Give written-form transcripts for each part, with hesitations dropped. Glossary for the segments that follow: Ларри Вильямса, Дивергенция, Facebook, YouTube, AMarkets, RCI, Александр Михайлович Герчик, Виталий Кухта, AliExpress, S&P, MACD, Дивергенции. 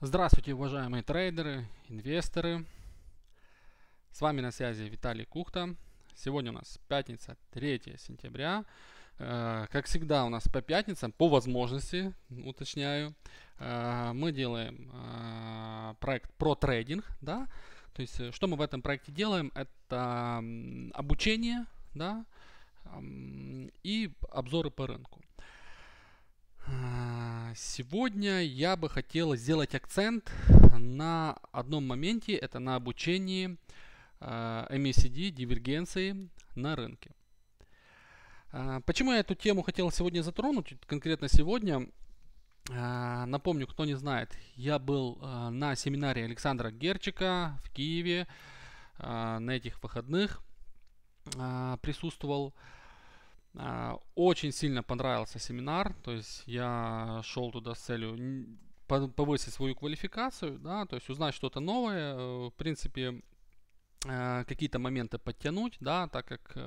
Здравствуйте, уважаемые трейдеры, инвесторы. С вами на связи Виталий Кухта. Сегодня у нас пятница, 3 сентября. Как всегда у нас по пятницам, по возможности, уточняю, мы делаем проект про трейдинг. Да? То есть, что мы в этом проекте делаем, это обучение, да? И обзоры по рынку. Сегодня я бы хотел сделать акцент на одном моменте, это на обучении MACD, дивергенции на рынке. Почему я эту тему хотел сегодня затронуть, конкретно сегодня? Напомню, кто не знает, я был на семинаре Александра Герчика в Киеве, на этих выходных присутствовал. Очень сильно понравился семинар, то есть я шел туда с целью повысить свою квалификацию, да, то есть узнать что-то новое, в принципе, какие-то моменты подтянуть, да, так как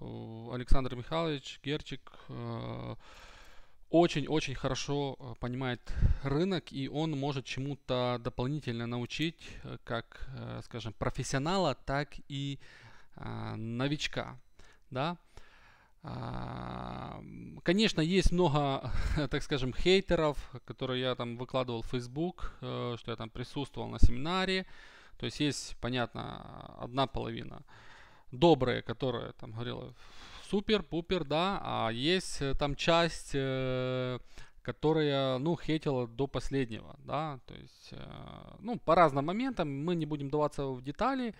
Александр Михайлович Герчик очень-очень хорошо понимает рынок, и он может чему-то дополнительно научить, как, скажем, профессионала, так и новичка, да. Конечно, есть много, так скажем, хейтеров, которые я там выкладывал в Facebook, что я там присутствовал на семинаре. То есть есть, понятно, одна половина добрые, которые там говорила супер-пупер, да, а есть там часть, которая, ну, хейтила до последнего, да, то есть, ну, по разным моментам, мы не будем вдаваться в детали.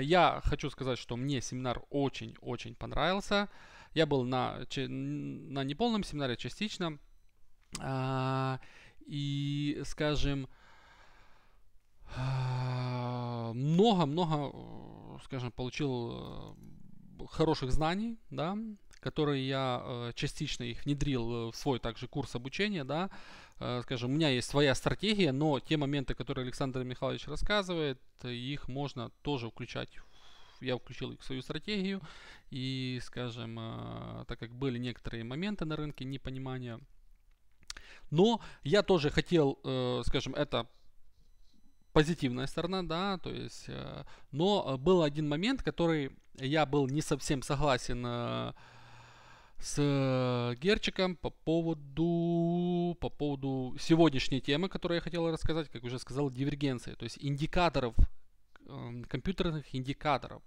Я хочу сказать, что мне семинар очень-очень понравился. Я был на неполном семинаре частично. И, скажем, много-много, скажем, получил хороших знаний, да, которые я частично их внедрил в свой также курс обучения, да. Скажем, у меня есть своя стратегия, но те моменты, которые Александр Михайлович рассказывает, их можно тоже включать. Я включил их в свою стратегию. И, скажем, так как были некоторые моменты на рынке непонимания, но я тоже хотел, скажем, это позитивная сторона, да, то есть, но был один момент, который я был не совсем согласен с Герчиком по поводу сегодняшней темы, которую я хотел рассказать, как уже сказал, дивергенции, то есть индикаторов, компьютерных индикаторов.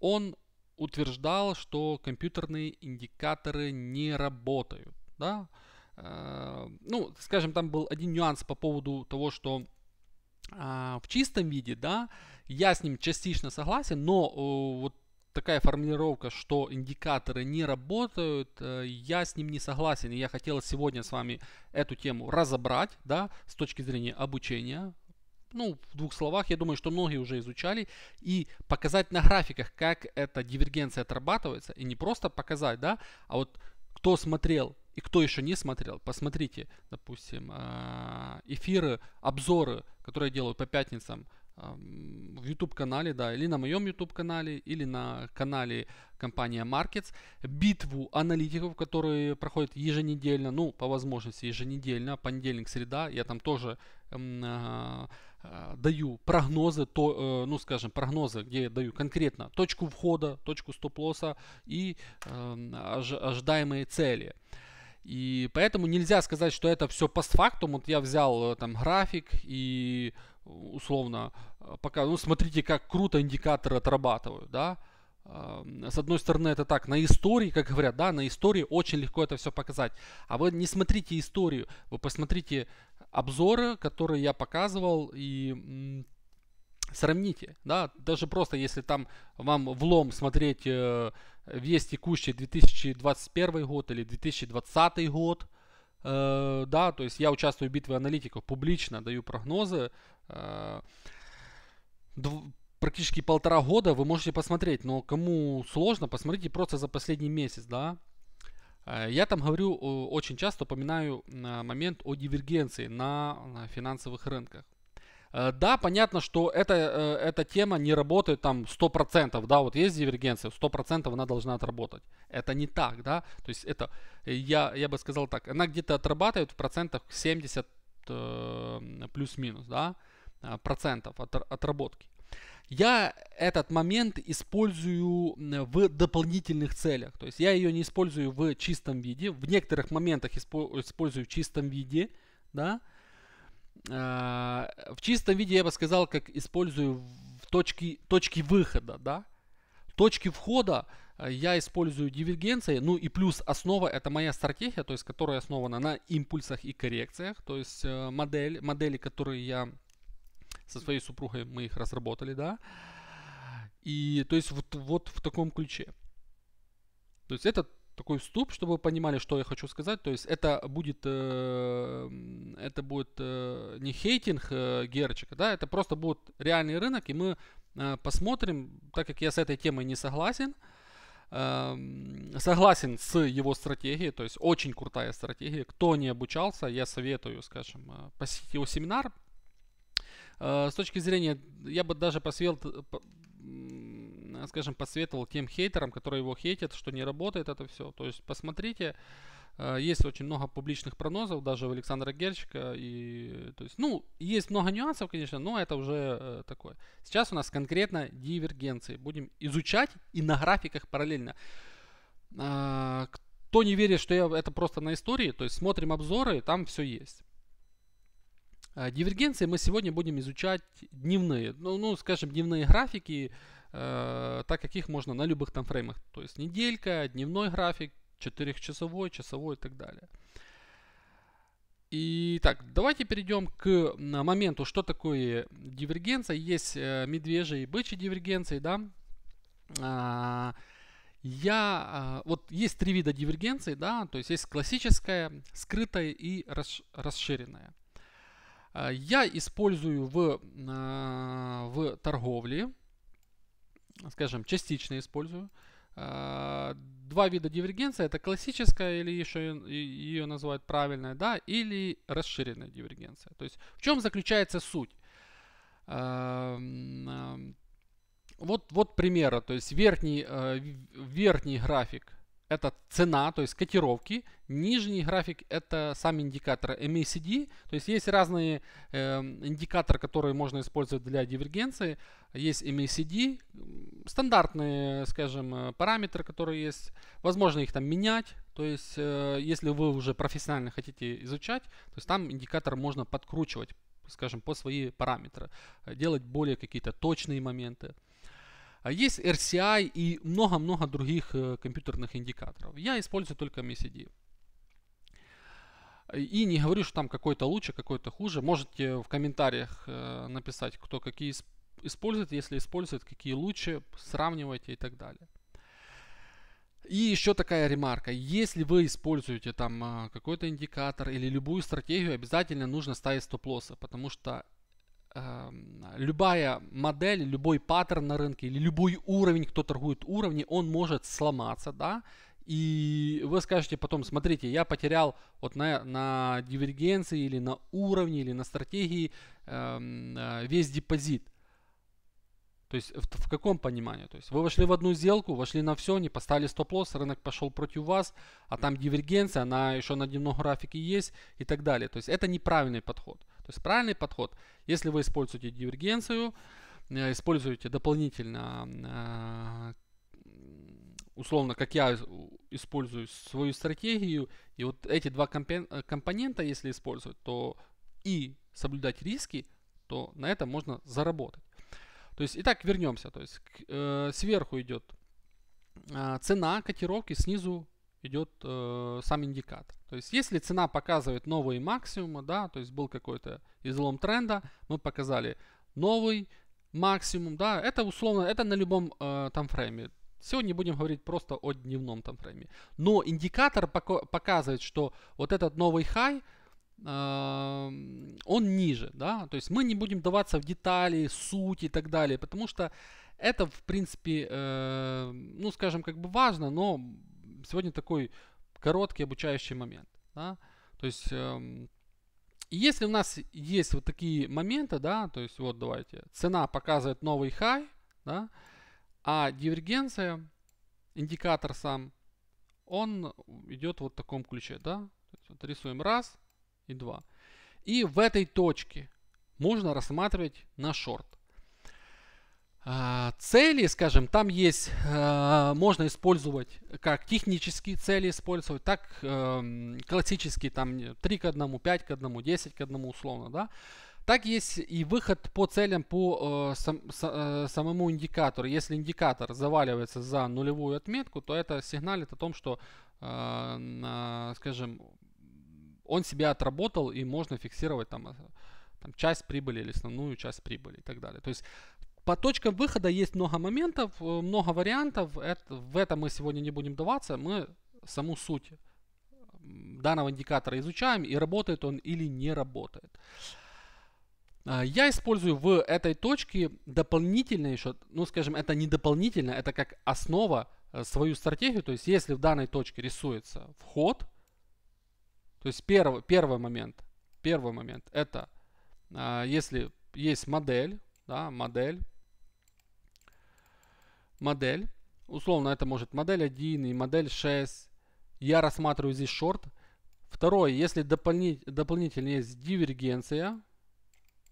Он утверждал, что компьютерные индикаторы не работают. Да? Ну, скажем, там был один нюанс по поводу того, что в чистом виде, да, я с ним частично согласен, но вот такая формулировка, что индикаторы не работают, я с ним не согласен. И я хотел сегодня с вами эту тему разобрать, да, с точки зрения обучения. Ну, в двух словах, я думаю, что многие уже изучали. И показать на графиках, как эта дивергенция отрабатывается. И не просто показать, да, а вот кто смотрел и кто еще не смотрел, посмотрите, допустим, эфиры, обзоры, которые я делаю по пятницам в YouTube-канале, да, или на моем YouTube-канале, или на канале компании AMarkets, битву аналитиков, которые проходят еженедельно, ну, по возможности еженедельно, понедельник, среда, я там тоже даю прогнозы, ну, скажем, прогнозы, где я даю конкретно точку входа, точку стоп-лосса и ожидаемые цели. И поэтому нельзя сказать, что это все постфактум. Вот я взял там график и условно пока, ну, смотрите, как круто индикаторы отрабатывают, да. С одной стороны, это так, на истории, как говорят, да, на истории очень легко это все показать. А вы не смотрите историю, вы посмотрите обзоры, которые я показывал, и сравните, да, даже просто если там вам влом смотреть весь текущий 2021 год или 2020 год, да, то есть я участвую в битве аналитиков, публично даю прогнозы, практически 1,5 года вы можете посмотреть, но кому сложно, посмотрите просто за последний месяц, да. Я там говорю, очень часто упоминаю момент о дивергенции на финансовых рынках. Да, понятно, что эта тема не работает там 100%, да, вот есть дивергенция, 100% она должна отработать. Это не так, да, то есть это, я бы сказал так, она где-то отрабатывает в процентах 70, плюс-минус, да, процентов от отработки. Я этот момент использую в дополнительных целях. То есть я ее не использую в чистом виде. В некоторых моментах использую в чистом виде. Да? В чистом виде я бы сказал, как использую в точки выхода. Да? Точки входа я использую дивергенции. Ну и плюс основа — это моя стратегия, то есть которая основана на импульсах и коррекциях. То есть модели, которые я... со своей супругой мы их разработали, да. И то есть вот в таком ключе. То есть это такой вступ, чтобы вы понимали, что я хочу сказать. То есть это будет не хейтинг Герчика, да, это просто будет реальный рынок, и мы посмотрим, так как я с этой темой не согласен. Согласен с его стратегией, то есть очень крутая стратегия. Кто не обучался, я советую, скажем, посетить его семинар. С точки зрения, я бы даже посоветовал тем хейтерам, которые его хейтят, что не работает это все. То есть посмотрите, есть очень много публичных прогнозов даже у Александра Герчика. И, то есть, ну, есть много нюансов, конечно, но это уже такое. Сейчас у нас конкретно дивергенции. Будем изучать и на графиках параллельно. Кто не верит, что это просто на истории, то есть смотрим обзоры, там все есть. Дивергенции мы сегодня будем изучать дневные, скажем, дневные графики, так как их можно на любых там фреймах. То есть неделька, дневной график, 4-часовой, часовой и так далее. Итак, давайте перейдем к моменту, что такое дивергенция. Есть медвежьи и бычьи дивергенции, да. Вот есть три вида дивергенций, да, то есть классическая, скрытая и расширенная. Я использую в торговле, скажем, частично использую. Два вида дивергенции. Это классическая, или еще ее называют правильная, да, или расширенная дивергенция. То есть в чем заключается суть? Вот пример. То есть верхний график — это цена, то есть котировки. Нижний график — это сам индикатор MACD. То есть есть разные индикаторы, которые можно использовать для дивергенции. Есть MACD, стандартные, скажем, параметры, которые есть. Возможно их там менять. То есть если вы уже профессионально хотите изучать, то есть там индикатор можно подкручивать, скажем, по свои параметры. Делать более какие-то точные моменты. Есть RCI и много-много других компьютерных индикаторов. Я использую только MACD. И не говорю, что там какой-то лучше, какой-то хуже. Можете в комментариях написать, кто какие использует, если использует, какие лучше, сравнивайте и так далее. И еще такая ремарка. Если вы используете там какой-то индикатор или любую стратегию, обязательно нужно ставить стоп-лоссы, потому что любая модель, любой паттерн на рынке или любой уровень, кто торгует уровни, он может сломаться, да, и вы скажете потом: смотрите, я потерял вот на дивергенции или на уровне, или на стратегии весь депозит. То есть в каком понимании? То есть вы вошли в одну сделку, вошли на все, не поставили стоп-лосс, рынок пошел против вас, а там дивергенция, она еще на дневном графике есть и так далее. То есть это неправильный подход. То есть правильный подход, если вы используете дивергенцию, используете дополнительно, условно, как я использую свою стратегию, и вот эти два компонента, если использовать, то и соблюдать риски, то на этом можно заработать. То есть, итак, вернемся. То есть, сверху идет цена котировки, снизу идет сам индикатор. То есть, если цена показывает новые максимумы, да, то есть был какой-то излом тренда, мы показали новый максимум, да, это условно, это на любом таймфрейме. Сегодня будем говорить просто о дневном таймфрейме. Но индикатор показывает, что вот этот новый хай, он ниже, да, то есть мы не будем даваться в детали, суть и так далее, потому что это, в принципе, ну, скажем, как бы важно, но сегодня такой короткий обучающий момент, да? То есть если у нас есть вот такие моменты, да, то есть вот давайте, цена показывает новый хай, да, а дивергенция, индикатор сам, он идет вот в таком ключе, да, то есть вот рисуем раз и два. И в этой точке можно рассматривать на шорт. Цели, скажем, там есть, можно использовать как технические цели использовать, так классические, там 3 к 1, 5 к 1, 10 к 1 условно, да. Так есть и выход по целям по самому индикатору. Если индикатор заваливается за нулевую отметку, то это сигналит о том, что, скажем, он себя отработал и можно фиксировать там часть прибыли или основную часть прибыли и так далее. То есть по точкам выхода есть много моментов, много вариантов. В это мы сегодня не будем даваться. Мы саму суть данного индикатора изучаем, и работает он или не работает. Я использую в этой точке дополнительно еще, ну скажем, это не дополнительно, это как основа свою стратегию. То есть если в данной точке рисуется вход, то есть первый момент это если есть модель, да, модель, условно это может модель 1 и модель 6, я рассматриваю здесь шорт. Второе, если дополнительно есть дивергенция,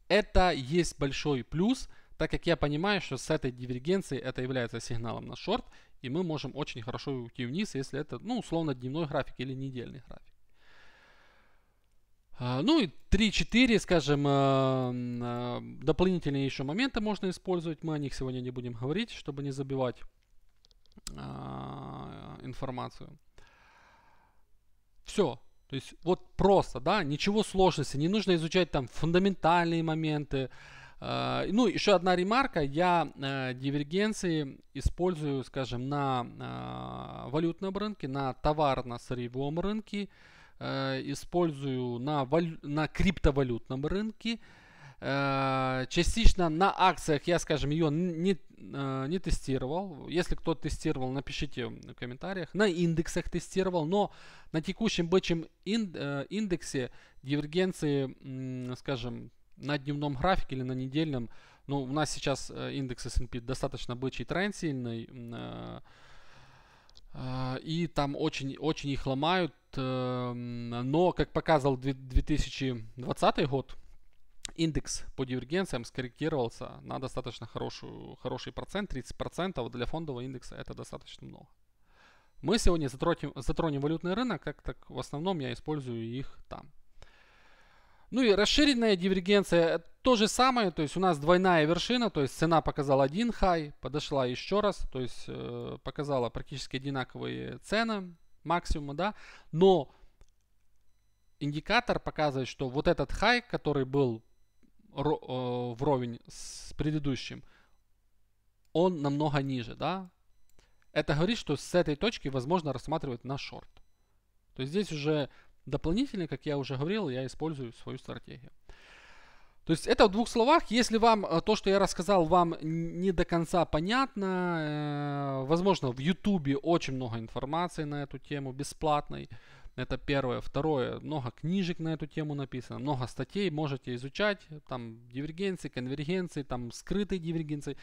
это есть большой плюс, так как я понимаю, что с этой дивергенцией это является сигналом на шорт, и мы можем очень хорошо уйти вниз, если это, ну, условно, дневной график или недельный график. Ну и 3-4, скажем, дополнительные еще моменты можно использовать. Мы о них сегодня не будем говорить, чтобы не забивать информацию. Все. То есть вот просто, да, ничего сложности, не нужно изучать там фундаментальные моменты. Ну, еще одна ремарка, я дивергенции использую, скажем, на валютном рынке, на товарно-сырьевом рынке, использую на криптовалютном рынке, частично на акциях я, скажем, ее не тестировал. Если кто тестировал, напишите в комментариях. На индексах тестировал, но на текущем бычьем индексе дивергенции, скажем, на дневном графике или на недельном, ну, у нас сейчас индекс S&P достаточно бычий тренд сильный, и там очень их ломают, но, как показал 2020 год, индекс по дивергенциям скорректировался на достаточно хороший процент, 30%. Для фондового индекса это достаточно много. Мы сегодня затронем валютный рынок, так в основном я использую их там. Ну и расширенная дивергенция то же самое, то есть у нас двойная вершина, то есть цена показала один хай, подошла еще раз, то есть показала практически одинаковые цены, максимумы, да, но индикатор показывает, что вот этот хай, который был вровень с предыдущим, он намного ниже, да. Это говорит, что с этой точки возможно рассматривать на шорт. То есть здесь уже дополнительно, как я уже говорил, я использую свою стратегию. То есть это в двух словах. Если вам то, что я рассказал, вам не до конца понятно, возможно, в YouTube очень много информации на эту тему бесплатной. Это первое. Второе, много книжек на эту тему написано, много статей можете изучать. Там дивергенции, конвергенции, там скрытые дивергенции.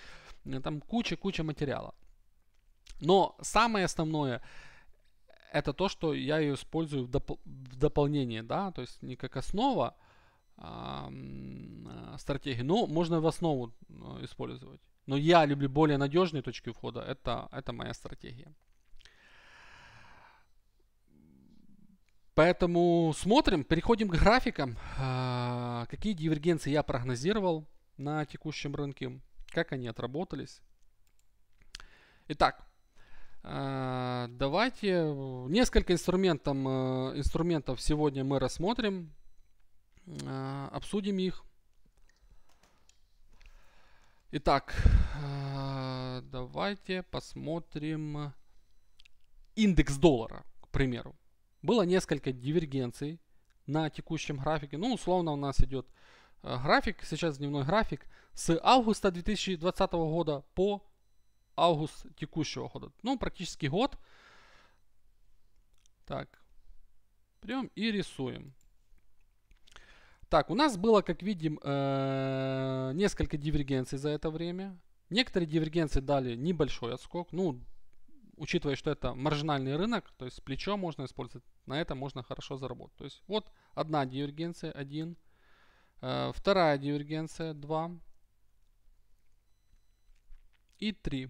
Там куча материала. Но самое основное, это то, что я ее использую в дополнение, да, то есть не как основа стратегии, но можно в основу использовать. Но я люблю более надежные точки входа, это моя стратегия. Поэтому смотрим, переходим к графикам. Какие дивергенции я прогнозировал на текущем рынке, как они отработались. Итак, давайте несколько инструментов сегодня мы рассмотрим, обсудим их. Итак, давайте посмотрим индекс доллара, к примеру. Было несколько дивергенций на текущем графике. Ну, условно, у нас идет график, сейчас дневной график, с августа 2020 года по август текущего года. Ну, практически год. Так, берем и рисуем. Так, у нас было, как видим, несколько дивергенций за это время. Некоторые дивергенции дали небольшой отскок, ну, учитывая, что это маржинальный рынок, то есть плечо можно использовать, на это можно хорошо заработать. То есть вот одна дивергенция, один. Вторая дивергенция 2 и 3.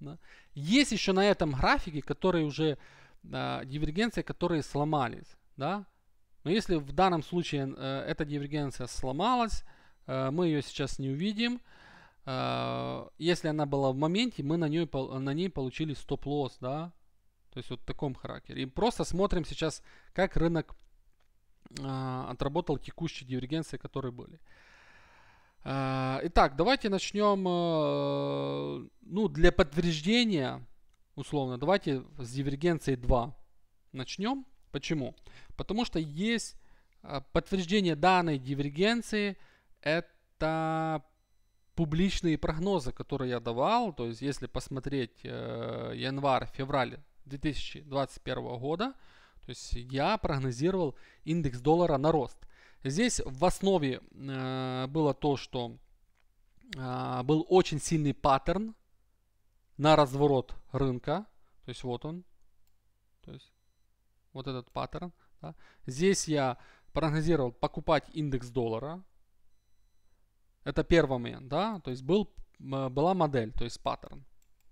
Да. Есть еще на этом графике, которые уже дивергенции, которые сломались. Да? Но если в данном случае эта дивергенция сломалась, мы ее сейчас не увидим. Если она была в моменте, мы на ней получили стоп-лосс. Да? То есть вот в таком характере. И просто смотрим сейчас, как рынок отработал текущие дивергенции, которые были. Итак, давайте начнем, ну, для подтверждения, условно, давайте с дивергенции 2 начнем. Почему? Потому что есть подтверждение данной дивергенции, это публичные прогнозы, которые я давал. То есть, если посмотреть январь-февраль 2021 года, то есть я прогнозировал индекс доллара на рост. Здесь в основе было то, что был очень сильный паттерн на разворот рынка. То есть вот он. То есть вот этот паттерн. Да. Здесь я прогнозировал покупать индекс доллара. Это первый момент. Да? То есть была модель, то есть паттерн.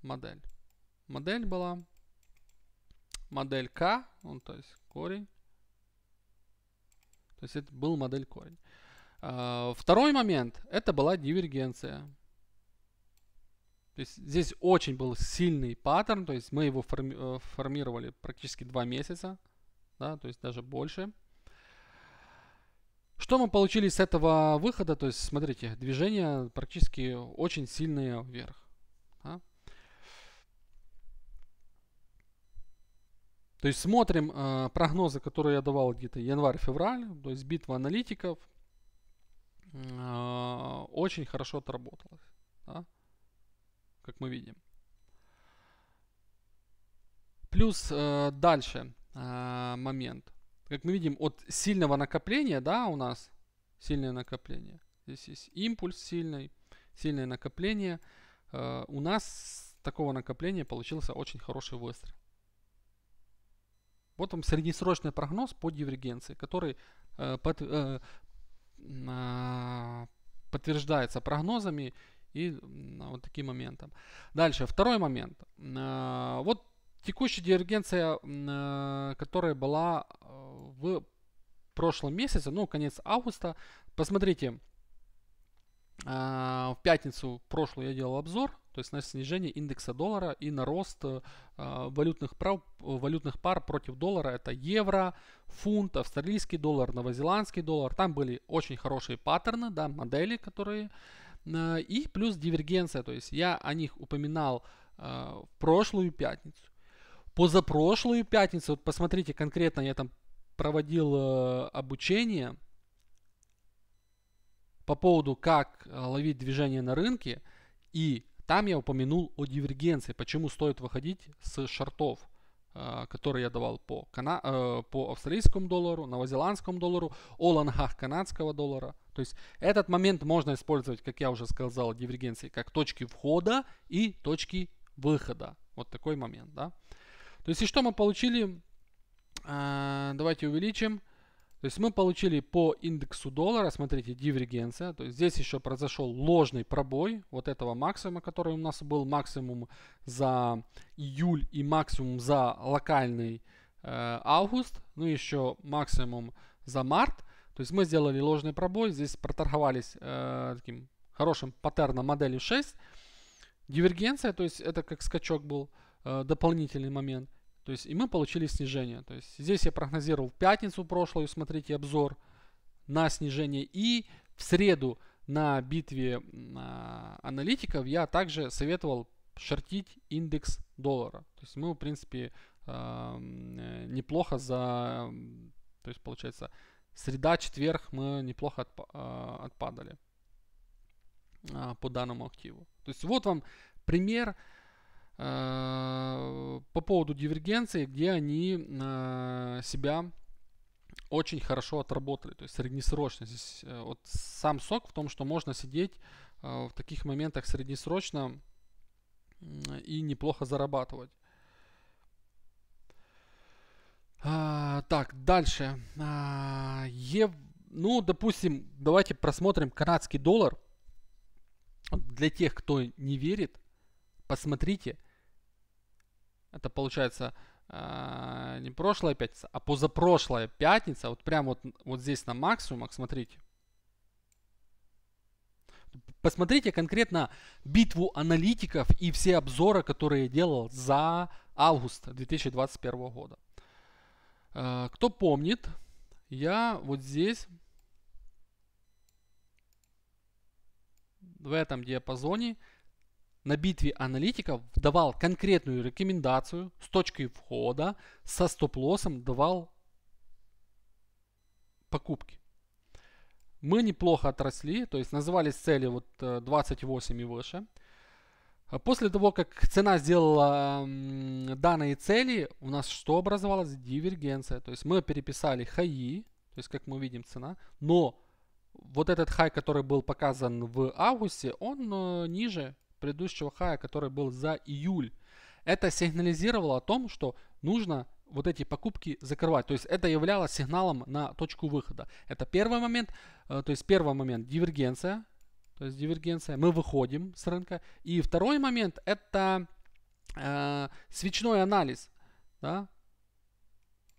Модель. Модель была. Модель К. Ну, то есть корень. То есть это был модель корень. Второй момент, это была дивергенция. То есть здесь очень был сильный паттерн, то есть мы его формировали практически 2 месяца, да, то есть даже больше. Что мы получили с этого выхода? То есть смотрите, движение практически очень сильное вверх. Да. То есть смотрим прогнозы, которые я давал где-то январь-февраль. То есть битва аналитиков очень хорошо отработалась, да? Как мы видим. Плюс дальше момент. Как мы видим, от сильного накопления, да, у нас сильное накопление. Здесь есть импульс сильный, сильное накопление. У нас с такого накопления получился очень хороший выстрел. Вот вам среднесрочный прогноз по дивергенции, который подтверждается прогнозами и вот таким моментом. Дальше, второй момент. Вот текущая дивергенция, которая была в прошлом месяце, ну, конец августа. Посмотрите, в пятницу прошлую я делал обзор, то есть на снижение индекса доллара и на рост валютных пар против доллара. Это евро, фунт, австралийский доллар, новозеландский доллар. Там были очень хорошие паттерны, да, модели, которые... И плюс дивергенция, то есть я о них упоминал в прошлую пятницу. Позапрошлую пятницу, вот посмотрите, конкретно я там проводил обучение по поводу, как ловить движение на рынке, и там я упомянул о дивергенции, почему стоит выходить с шортов, которые я давал по австралийскому доллару, новозеландскому доллару, о лонгах канадского доллара. То есть этот момент можно использовать, как я уже сказал, дивергенции, как точки входа и точки выхода. Вот такой момент, да. То есть и что мы получили? Давайте увеличим. То есть мы получили по индексу доллара, смотрите, дивергенция. То есть здесь еще произошел ложный пробой вот этого максимума, который у нас был максимум за июль и максимум за локальный август, ну еще максимум за март. То есть мы сделали ложный пробой, здесь проторговались таким хорошим паттерном модели 6. Дивергенция, то есть это как скачок был, дополнительный момент. То есть и мы получили снижение. То есть здесь я прогнозировал в пятницу прошлую, смотрите, обзор на снижение. И в среду на битве аналитиков я также советовал шортить индекс доллара. То есть мы, в принципе, неплохо за... То есть получается среда, четверг мы неплохо отпадали по данному активу. То есть вот вам пример по поводу дивергенции, где они себя очень хорошо отработали, то есть среднесрочно. Здесь вот сам сок в том, что можно сидеть в таких моментах среднесрочно и неплохо зарабатывать. Так, дальше. Ну, допустим, давайте просмотрим канадский доллар. Для тех, кто не верит, посмотрите. Это получается не прошлая пятница, а позапрошлая пятница. Вот прям вот здесь на максимумах, смотрите. Посмотрите конкретно битву аналитиков и все обзоры, которые я делал за август 2021 года. Кто помнит, я вот здесь, в этом диапазоне, на битве аналитиков давал конкретную рекомендацию с точки входа, со стоп-лоссом давал покупки. Мы неплохо отросли, то есть назывались цели вот 28 и выше. После того, как цена сделала данные цели, у нас что образовалась? Дивергенция. То есть мы переписали хаи, то есть как мы видим цена, но вот этот хай, который был показан в августе, он ниже предыдущего хая, который был за июль. Это сигнализировало о том, что нужно вот эти покупки закрывать. То есть это являлось сигналом на точку выхода. Это первый момент. То есть первый момент — дивергенция. То есть дивергенция. Мы выходим с рынка. И второй момент — это свечной анализ. Да?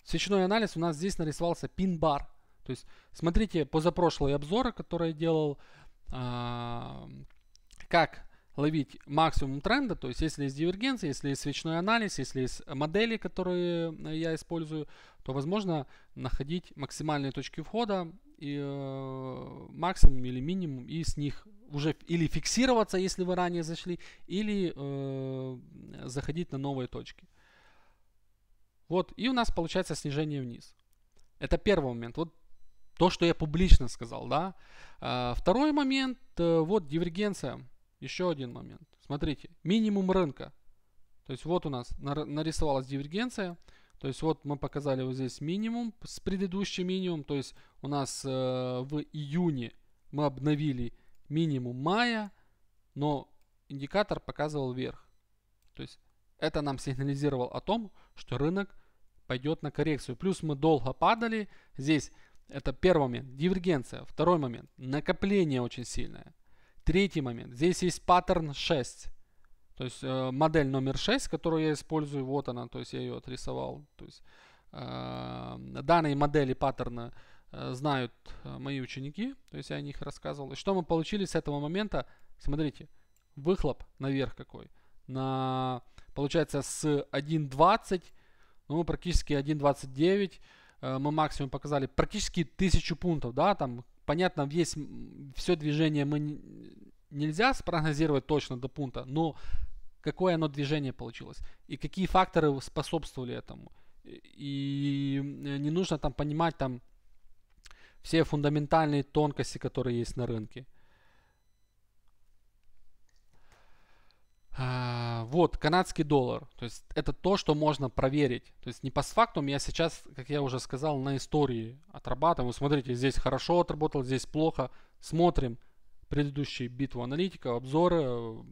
Свечной анализ у нас здесь нарисовался пин-бар. То есть смотрите позапрошлые обзоры, которые я делал, как ловить максимум тренда. То есть если есть дивергенция, если есть свечной анализ, если есть модели, которые я использую, то возможно находить максимальные точки входа, и максимум или минимум, и с них уже или фиксироваться, если вы ранее зашли, или заходить на новые точки. Вот, и у нас получается снижение вниз. Это первый момент. Вот то, что я публично сказал, да. Второй момент, вот дивергенция. Еще один момент. Смотрите, минимум рынка. То есть вот у нас нарисовалась дивергенция. То есть вот мы показали вот здесь минимум с предыдущим минимум. То есть у нас в июне мы обновили минимум мая, но индикатор показывал вверх. То есть это нам сигнализировало о том, что рынок пойдет на коррекцию. Плюс мы долго падали. Здесь это первый момент. Дивергенция. Второй момент. Накопление очень сильное. Третий момент. Здесь есть паттерн 6. То есть модель номер 6, которую я использую. Вот она. То есть я ее отрисовал. То есть, данные модели паттерна знают мои ученики. То есть я о них рассказывал. И что мы получили с этого момента? Смотрите. Выхлоп наверх какой. Получается с 1.20. Ну, практически 1.29. Мы максимум показали. Практически 1000 пунктов. Да, там... Понятно, весь, все движение мы нельзя спрогнозировать точно до пункта, но какое оно движение получилось и какие факторы способствовали этому. И не нужно там понимать там все фундаментальные тонкости, которые есть на рынке. Вот, канадский доллар. То есть это то, что можно проверить. То есть не постфактум, я сейчас, как я уже сказал, на истории отрабатываю. Смотрите, здесь хорошо отработал, здесь плохо. Смотрим предыдущие битвы аналитиков, обзоры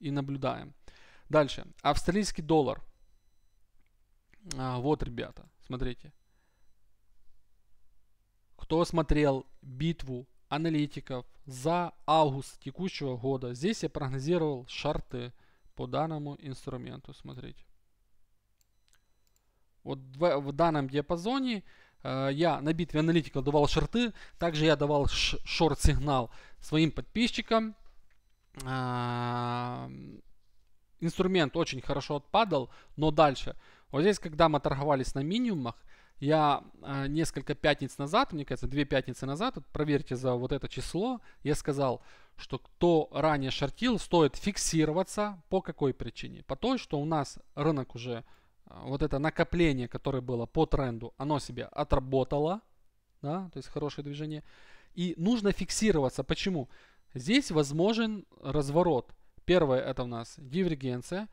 и наблюдаем. Дальше. Австралийский доллар. Вот, ребята, смотрите. Кто смотрел битву аналитиков за август текущего года. Здесь я прогнозировал шорты по данному инструменту. Смотрите. Вот в данном диапазоне я на битве аналитиков давал шорты. Также я давал шорт-сигнал своим подписчикам. Инструмент очень хорошо отпадал, но дальше. Вот здесь, когда мы торговались на минимумах, я несколько пятниц назад, мне кажется, 2 пятницы назад, вот проверьте за вот это число, я сказал, что кто ранее шортил, стоит фиксироваться. По какой причине? По той, что у нас рынок уже, вот это накопление, которое было по тренду, оно себе отработало, да, то есть хорошее движение. И нужно фиксироваться. Почему? Здесь возможен разворот. Первое — это у нас дивергенция.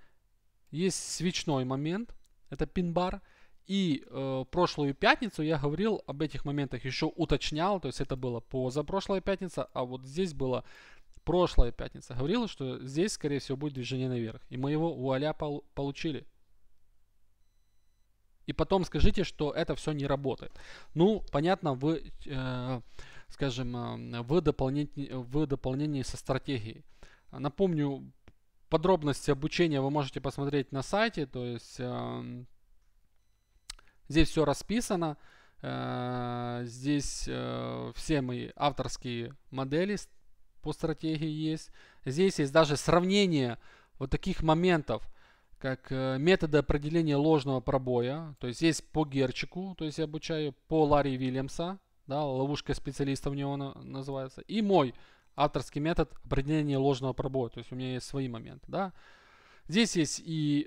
Есть свечной момент, это пин-бар. И прошлую пятницу я говорил об этих моментах, еще уточнял, то есть это было позапрошлая пятница, а вот здесь была прошлая пятница. Говорил, что здесь, скорее всего, будет движение наверх. И мы его вуаля получили. И потом скажите, что это все не работает. Ну, понятно, вы, скажем, в дополнении со стратегией. Напомню, подробности обучения вы можете посмотреть на сайте. То есть здесь все расписано. Здесь все мои авторские модели по стратегии есть. Здесь есть даже сравнение вот таких моментов, как методы определения ложного пробоя. То есть есть по Герчику, то есть я обучаю, по Ларри Вильямса, да, ловушка специалиста у него называется. И мой авторский метод определения ложного пробоя. То есть у меня есть свои моменты. Да. Здесь есть и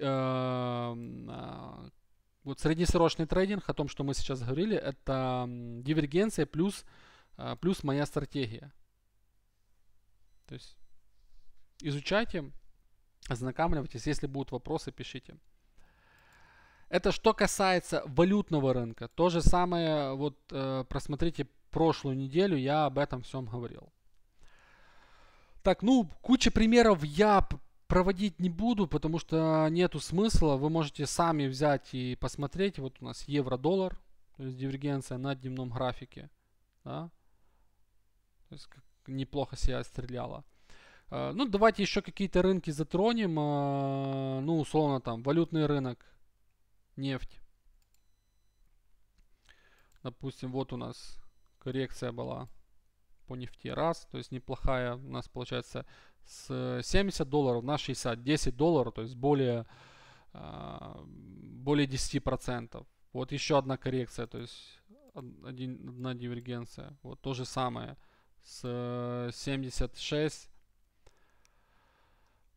вот среднесрочный трейдинг, о том, что мы сейчас говорили. Это дивергенция плюс моя стратегия. То есть изучайте, ознакомьтесь, если будут вопросы, пишите. Это что касается валютного рынка. То же самое, вот просмотрите прошлую неделю, я об этом всем говорил. Так, ну, куча примеров я проводить не буду, потому что нету смысла. Вы можете сами взять и посмотреть. Вот у нас евро-доллар, то есть дивергенция на дневном графике. Да? То есть неплохо себя стреляла. Ну, давайте еще какие-то рынки затронем. Ну, условно, там, валютный рынок, нефть. Допустим, вот у нас коррекция была по нефти. Раз, то есть неплохая у нас получается с 70 долларов на 60. 10 долларов, то есть более 10%. Вот еще одна коррекция, то есть одна дивергенция. Вот то же самое с 76.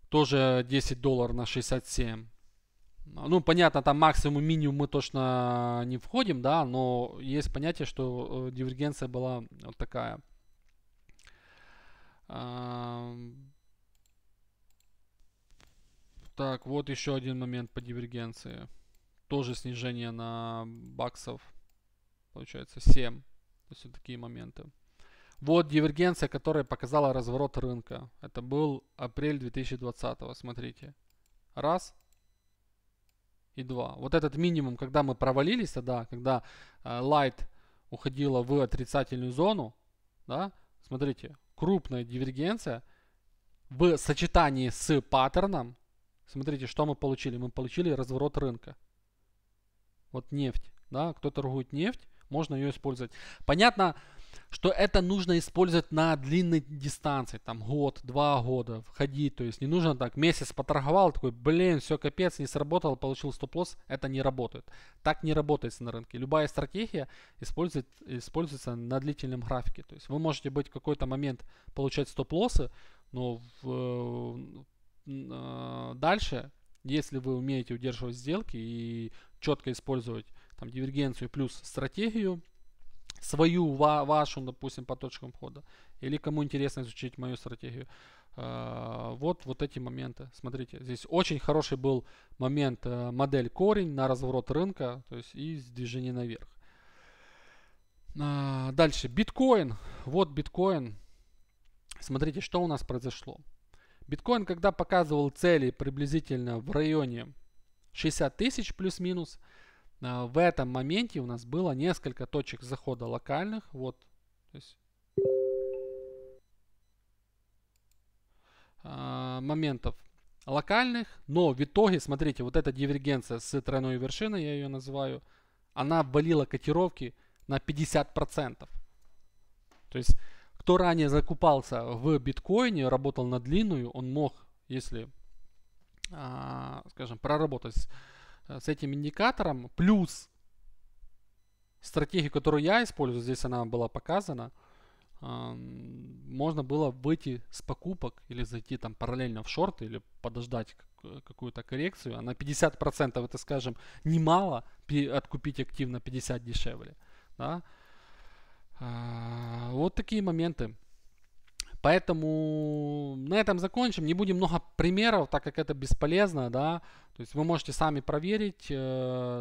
Тоже 10 долларов на 67. Ну, понятно, там максимум, минимум мы точно не входим, да, но есть понятие, что дивергенция была вот такая. Так, вот еще один момент по дивергенции. Тоже снижение на баксов, получается, 7. То есть вот такие моменты. Вот дивергенция, которая показала разворот рынка. Это был апрель 2020-го. Смотрите. Раз и два. Вот этот минимум, когда мы провалились, тогда, когда лайт уходила в отрицательную зону, да, смотрите, крупная дивергенция в сочетании с паттерном. Смотрите, что мы получили. Мы получили разворот рынка. Вот нефть. Да, кто торгует нефть, можно ее использовать. Понятно, что это нужно использовать на длинной дистанции, там год, 2 года входить, то есть не нужно так месяц поторговал, такой, блин, все капец, не сработал, получил стоп-лосс, это не работает. Так не работает на рынке. Любая стратегия используется на длительном графике, то есть вы можете быть в какой-то момент получать стоп-лоссы, но дальше, если вы умеете удерживать сделки и четко использовать там дивергенцию плюс стратегию, свою, вашу, допустим, по точкам входа. Или кому интересно изучить мою стратегию. Вот эти моменты. Смотрите, здесь очень хороший был момент, модель корень на разворот рынка, то есть и движение наверх. Дальше, биткоин. Вот биткоин. Смотрите, что у нас произошло. Биткоин, когда показывал цели приблизительно в районе 60 тысяч плюс-минус, в этом моменте у нас было несколько точек захода локальных. Вот, то есть, моментов локальных. Но в итоге, смотрите, вот эта дивергенция с тройной вершиной, я ее называю, она обвалила котировки на 50%. То есть, кто ранее закупался в биткоине, работал на длинную, он мог, если, скажем, проработать с этим индикатором, плюс стратегию, которую я использую, здесь она была показана, можно было выйти с покупок или зайти там параллельно в шорт или подождать какую-то коррекцию. А на 50% это, скажем, немало, откупить активно 50 дешевле. Да? Вот такие моменты. Поэтому на этом закончим. Не будем много примеров, так как это бесполезно. Да? То есть вы можете сами проверить,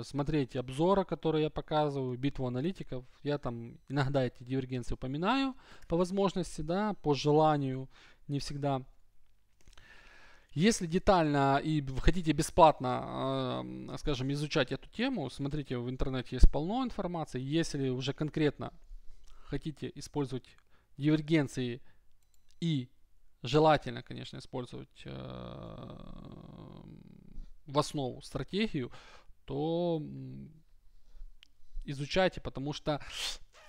смотреть обзоры, которые я показываю, битву аналитиков. Я там иногда эти дивергенции упоминаю по возможности, да, по желанию, не всегда. Если детально и хотите бесплатно, скажем, изучать эту тему, смотрите, в интернете есть полно информации. Если уже конкретно хотите использовать дивергенции и желательно, конечно, использовать в основу стратегию, то изучайте, потому что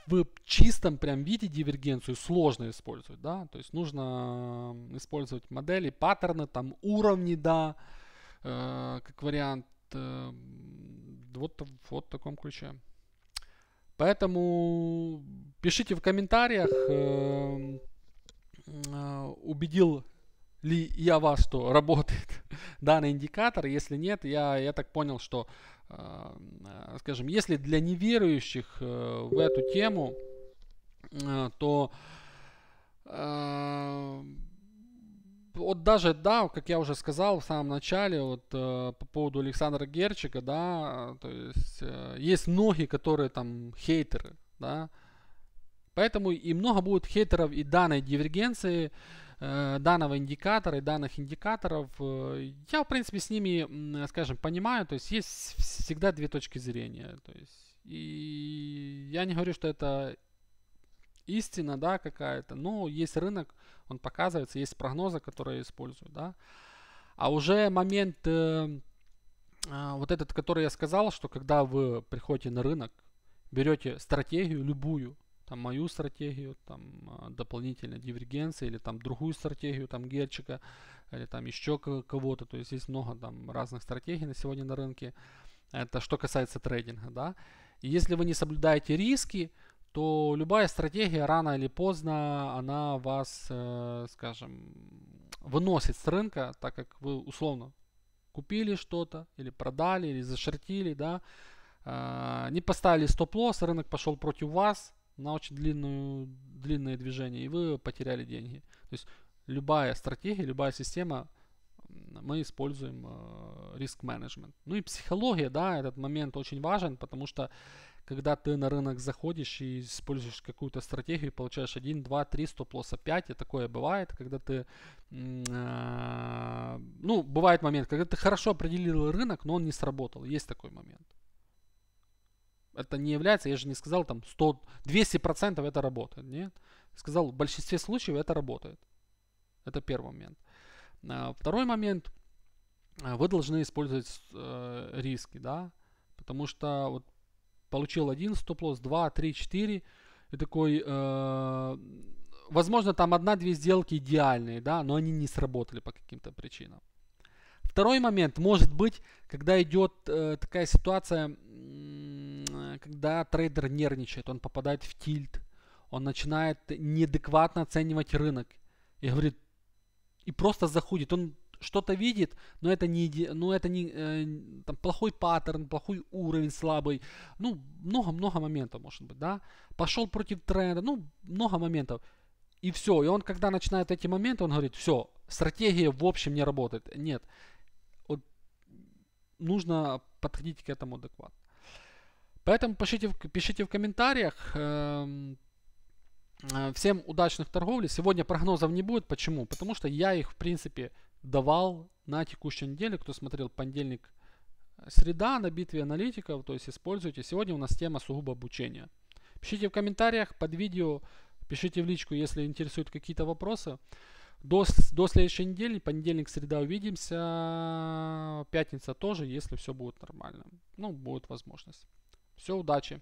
в чистом прям виде дивергенцию сложно использовать, да, то есть нужно использовать модели, паттерны, там уровни, да, как вариант, вот в таком ключе. Поэтому пишите в комментариях, убедил ли я вас, что работает данный индикатор. Если нет, я так понял, что, скажем, если для неверующих в эту тему, то вот даже, да, как я уже сказал в самом начале, вот по поводу Александра Герчика, да, то есть есть многие, которые там хейтеры, да, поэтому и много будет хейтеров и данной дивергенции, данного индикатора и данных индикаторов. Я, в принципе, с ними, скажем, понимаю, то есть есть всегда две точки зрения. То есть, и я не говорю, что это истина, да, какая-то, но есть рынок, он показывается, есть прогнозы, которые я использую, да. А уже момент, вот этот, который я сказал, что когда вы приходите на рынок, берете стратегию любую, там мою стратегию, там дополнительно дивергенции, или там другую стратегию, там Герчика, или там еще кого-то. То есть есть много там разных стратегий на сегодня на рынке. Это что касается трейдинга, да. И если вы не соблюдаете риски, то любая стратегия рано или поздно она вас, скажем, выносит с рынка, так как вы условно купили что-то, или продали, или зашортили, да, не поставили стоп-лосс, рынок пошел против вас на очень длинное движение, и вы потеряли деньги. То есть любая стратегия, любая система, мы используем риск-менеджмент. Ну и психология, да, этот момент очень важен, потому что когда ты на рынок заходишь и используешь какую-то стратегию, получаешь 1, 2, 3, стоп-лосса 5, и такое бывает, когда ты, ну, бывает момент, когда ты хорошо определил рынок, но он не сработал, есть такой момент. Это не является, я же не сказал, там 100, 200% это работает, нет. Сказал, в большинстве случаев это работает. Это первый момент. Второй момент, вы должны использовать риски, да, потому что вот получил один стоп-лосс, 2, 3, 4, и такой, возможно, там 1-2 сделки идеальные, да, но они не сработали по каким-то причинам. Второй момент, может быть, когда идет такая ситуация, когда трейдер нервничает, он попадает в тильт, он начинает неадекватно оценивать рынок и говорит, и просто заходит, он что-то видит, но это не, там, плохой паттерн, плохой уровень, слабый, ну, много-много моментов может быть, да, пошел против тренда, ну, много моментов, и все, и он, когда начинает эти моменты, он говорит, все, стратегия в общем не работает, нет, вот, нужно подходить к этому адекватно. Поэтому пишите в комментариях. Всем удачных торговлей. Сегодня прогнозов не будет. Почему? Потому что я их, в принципе, давал на текущей неделе. Кто смотрел понедельник, среда на битве аналитиков, то есть используйте. Сегодня у нас тема сугубо обучения. Пишите в комментариях под видео, пишите в личку, если интересуют какие-то вопросы. До следующей недели, понедельник, среда увидимся, пятница тоже, если все будет нормально. Ну, будет возможность. Все, удачи!